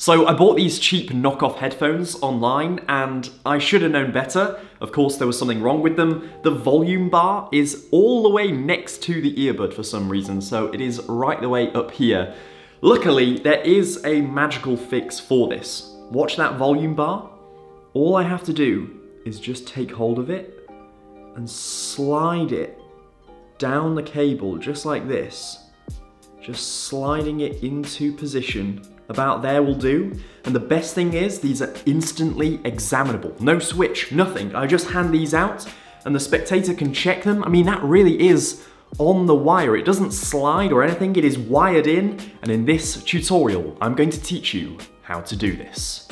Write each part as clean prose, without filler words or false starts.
So I bought these cheap knockoff headphones online and I should have known better. Of course, there was something wrong with them. The volume bar is all the way next to the earbud for some reason, so it is right the way up here. Luckily, there is a magical fix for this. Watch that volume bar. All I have to do is just take hold of it and slide it down the cable just like this. Just sliding it into position. About there will do. And the best thing is these are instantly examinable. No switch, nothing. I just hand these out and the spectator can check them. I mean, that really is on the wire. It doesn't slide or anything. It is wired in. And in this tutorial, I'm going to teach you how to do this.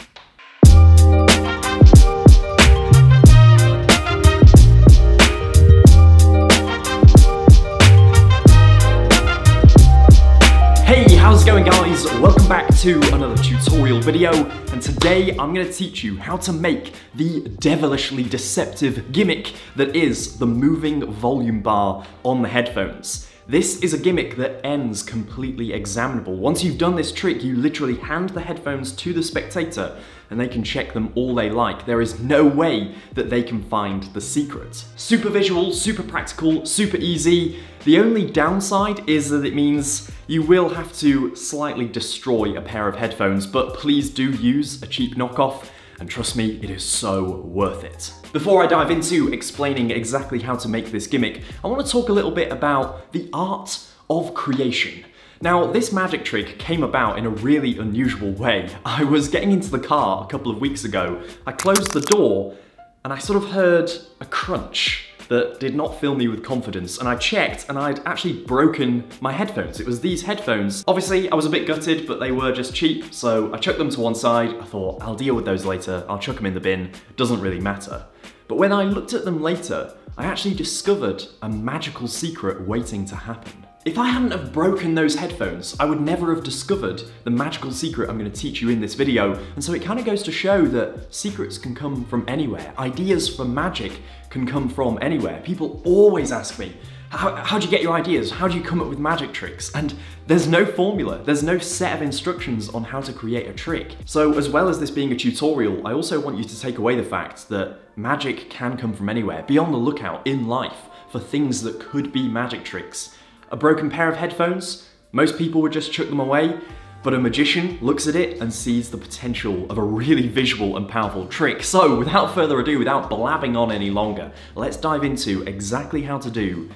How's it going, guys? Welcome back to another tutorial video, and today I'm going to teach you how to make the devilishly deceptive gimmick that is the moving volume bar on the headphones. This is a gimmick that ends completely examinable. Once you've done this trick, you literally hand the headphones to the spectator and they can check them all they like. There is no way that they can find the secret. Super visual, super practical, super easy. The only downside is that it means you will have to slightly destroy a pair of headphones, but please do use a cheap knockoff. And trust me, it is so worth it. Before I dive into explaining exactly how to make this gimmick, I want to talk a little bit about the art of creation. Now, this magic trick came about in a really unusual way. I was getting into the car a couple of weeks ago. I closed the door and I sort of heard a crunch that did not fill me with confidence, and I checked and I'd actually broken my headphones. It was these headphones. Obviously, I was a bit gutted, but they were just cheap, so I chucked them to one side. I thought, I'll deal with those later. I'll chuck them in the bin. Doesn't really matter. But when I looked at them later, I actually discovered a magical secret waiting to happen. If I hadn't have broken those headphones, I would never have discovered the magical secret I'm going to teach you in this video. And so it kind of goes to show that secrets can come from anywhere. Ideas for magic can come from anywhere. People always ask me, how do you get your ideas? How do you come up with magic tricks? And there's no formula. There's no set of instructions on how to create a trick. So as well as this being a tutorial, I also want you to take away the fact that magic can come from anywhere. Be on the lookout in life for things that could be magic tricks. A broken pair of headphones, most people would just chuck them away, but a magician looks at it and sees the potential of a really visual and powerful trick. So without further ado, without blabbing on any longer, let's dive into exactly how to do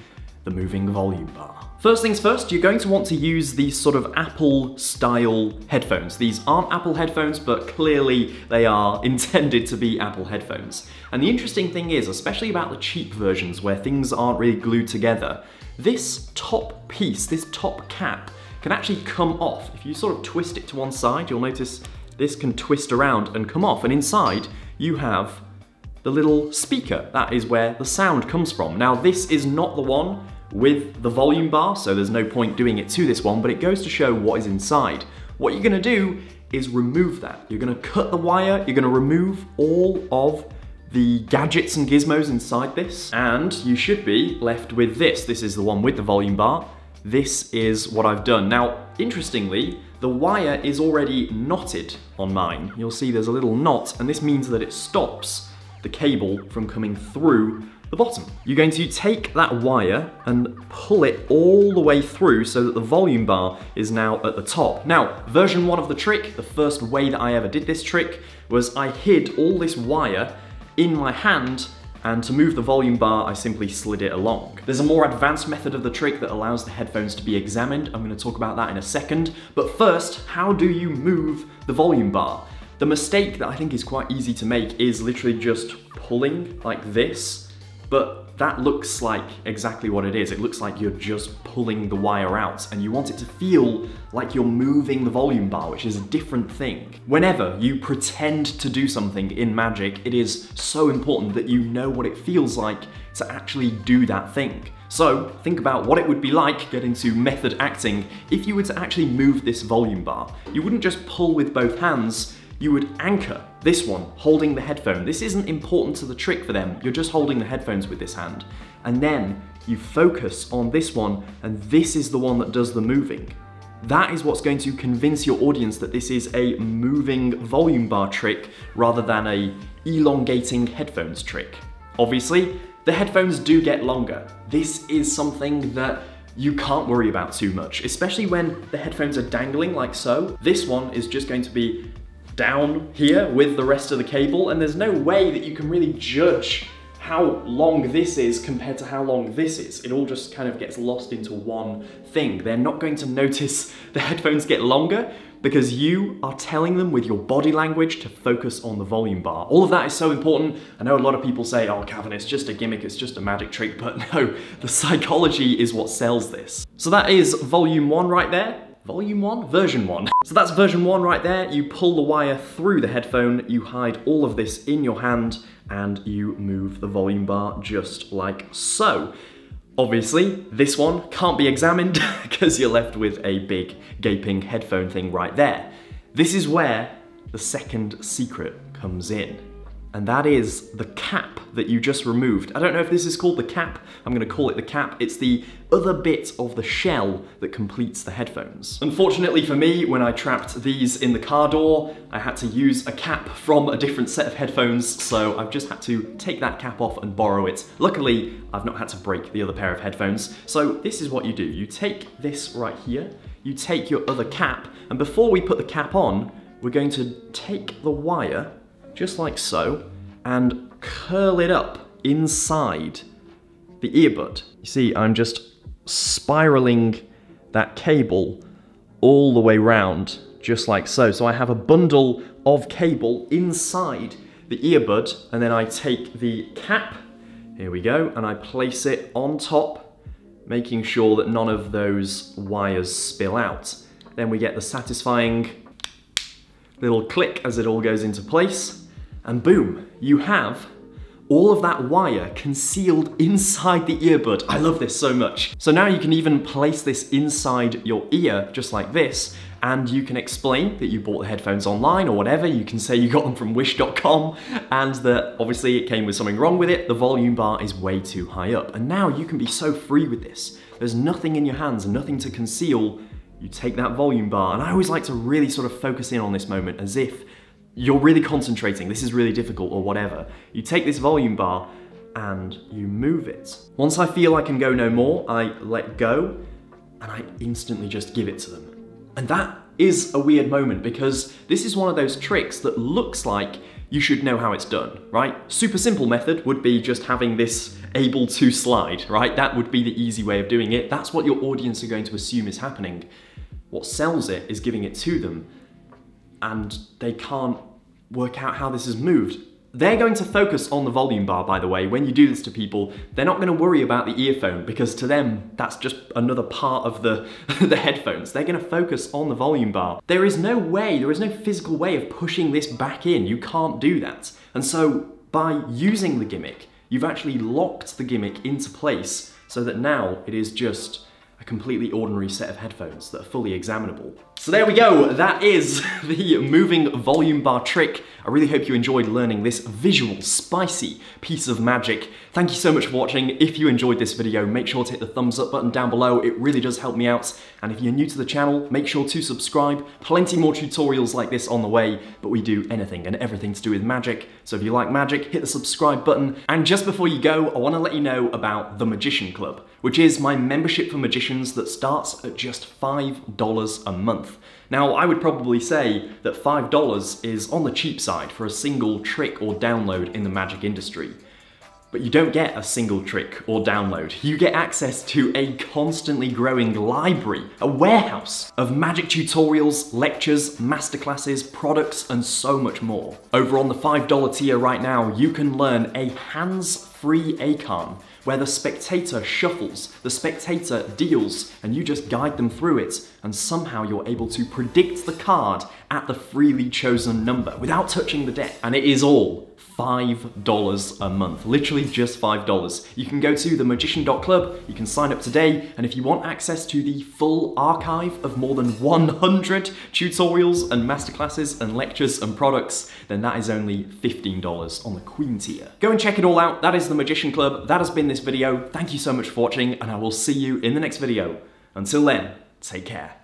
the moving volume bar. First things first, you're going to want to use these sort of Apple-style headphones. These aren't Apple headphones, but clearly they are intended to be Apple headphones. And the interesting thing is, especially about the cheap versions where things aren't really glued together, this top piece, this top cap, can actually come off. If you sort of twist it to one side, you'll notice this can twist around and come off, and inside you have the little speaker. That is where the sound comes from. Now, this is not the one with the volume bar, so there's no point doing it to this one, but it goes to show what is inside. What you're gonna do is remove that. You're gonna cut the wire, you're gonna remove all of the gadgets and gizmos inside this, and you should be left with this. This is the one with the volume bar. This is what I've done. Now, interestingly, the wire is already knotted on mine. You'll see there's a little knot, and this means that it stops the cable from coming through the bottom. You're going to take that wire and pull it all the way through so that the volume bar is now at the top. Now, version one of the trick, the first way that I ever did this trick, was I hid all this wire in my hand, and to move the volume bar, I simply slid it along. There's a more advanced method of the trick that allows the headphones to be examined. I'm going to talk about that in a second. But first, how do you move the volume bar? The mistake that I think is quite easy to make is literally just pulling like this, but that looks like exactly what it is. It looks like you're just pulling the wire out, and you want it to feel like you're moving the volume bar, which is a different thing. Whenever you pretend to do something in magic, it is so important that you know what it feels like to actually do that thing. So think about what it would be like, get into method acting, if you were to actually move this volume bar. You wouldn't just pull with both hands, you would anchor this one, holding the headphone. This isn't important to the trick for them. You're just holding the headphones with this hand. And then you focus on this one, and this is the one that does the moving. That is what's going to convince your audience that this is a moving volume bar trick rather than a elongating headphones trick. Obviously, the headphones do get longer. This is something that you can't worry about too much, especially when the headphones are dangling like so. This one is just going to be down here with the rest of the cable, and there's no way that you can really judge how long this is compared to how long this is. It all just kind of gets lost into one thing. They're not going to notice the headphones get longer because you are telling them with your body language to focus on the volume bar. All of that is so important. I know a lot of people say, oh, Gavin, it's just a gimmick, it's just a magic trick, but no, the psychology is what sells this. So that is volume one right there. Volume one? Version one. So that's version one right there. You pull the wire through the headphone, you hide all of this in your hand, and you move the volume bar just like so. Obviously, this one can't be examined because you're left with a big gaping headphone thing right there. This is where the second secret comes in, and that is the cap that you just removed. I don't know if this is called the cap. I'm gonna call it the cap. It's the other bit of the shell that completes the headphones. Unfortunately for me, when I trapped these in the car door, I had to use a cap from a different set of headphones, so I've just had to take that cap off and borrow it. Luckily, I've not had to break the other pair of headphones. So this is what you do. You take this right here, you take your other cap, and before we put the cap on, we're going to take the wire just like so, and curl it up inside the earbud. You see, I'm just spiraling that cable all the way round, just like so. So I have a bundle of cable inside the earbud, and then I take the cap, here we go, and I place it on top, making sure that none of those wires spill out. Then we get the satisfying little click as it all goes into place. And boom, you have all of that wire concealed inside the earbud. I love this so much. So now you can even place this inside your ear, just like this, and you can explain that you bought the headphones online or whatever. You can say you got them from wish.com, and that obviously it came with something wrong with it. The volume bar is way too high up. And now you can be so free with this. There's nothing in your hands, nothing to conceal. You take that volume bar, and I always like to really sort of focus in on this moment as if you're really concentrating, this is really difficult or whatever. You take this volume bar and you move it. Once I feel I can go no more, I let go and I instantly just give it to them. And that is a weird moment because this is one of those tricks that looks like you should know how it's done, right? Super simple method would be just having this able to slide, right? That would be the easy way of doing it. That's what your audience are going to assume is happening. What sells it is giving it to them, and they can't work out how this is moved. They're going to focus on the volume bar, by the way. When you do this to people, they're not gonna worry about the earphone because to them, that's just another part of the headphones. They're gonna focus on the volume bar. There is no way, there is no physical way of pushing this back in. You can't do that. And so by using the gimmick, you've actually locked the gimmick into place so that now it is just a completely ordinary set of headphones that are fully examinable. So there we go, that is the moving volume bar trick. I really hope you enjoyed learning this visual, spicy piece of magic. Thank you so much for watching. If you enjoyed this video, make sure to hit the thumbs up button down below. It really does help me out. And if you're new to the channel, make sure to subscribe. Plenty more tutorials like this on the way, but we do anything and everything to do with magic. So if you like magic, hit the subscribe button. And just before you go, I want to let you know about The Magician Club, which is my membership for magicians that starts at just $5 a month. Now, I would probably say that $5 is on the cheap side for a single trick or download in the magic industry. But you don't get a single trick or download. You get access to a constantly growing library, a warehouse of magic tutorials, lectures, masterclasses, products, and so much more. Over on the $5 tier right now, you can learn a hands-free ACARM, where the spectator shuffles, the spectator deals, and you just guide them through it, and somehow you're able to predict the card at the freely chosen number without touching the deck. And it is all $5 a month, literally just $5. You can go to themagician.club, you can sign up today, and if you want access to the full archive of more than 100 tutorials and masterclasses and lectures and products, then that is only $15 on the Queen tier. Go and check it all out. That is The Magician Club. That has been this video. Thank you so much for watching, and I will see you in the next video. Until then, take care.